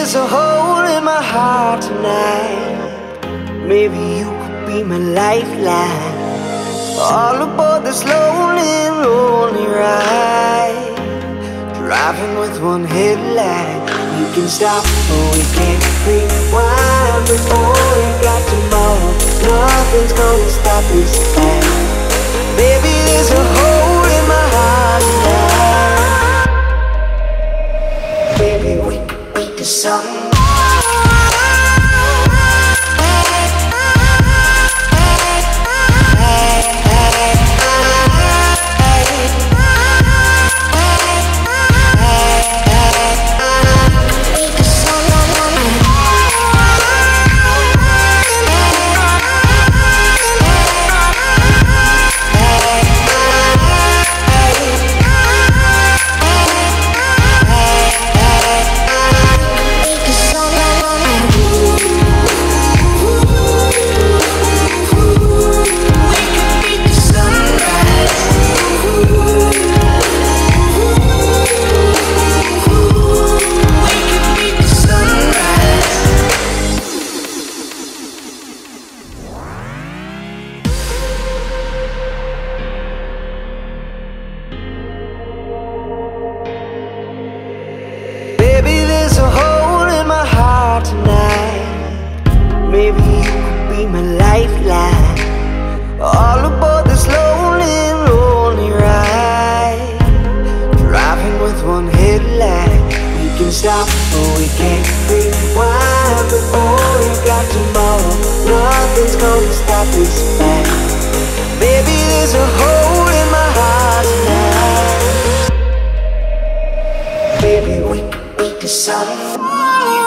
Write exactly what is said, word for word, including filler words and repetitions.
There's a hole in my heart tonight. Maybe you could be my lifeline. All aboard this lonely, lonely ride, driving with one headlight. You can stop, but we can't rewind. Before we got tomorrow, nothing's gonna stop this time. Baby, there's a hole in my heart tonight. Baby, we could beat the sun. Baby, we could beat the sun.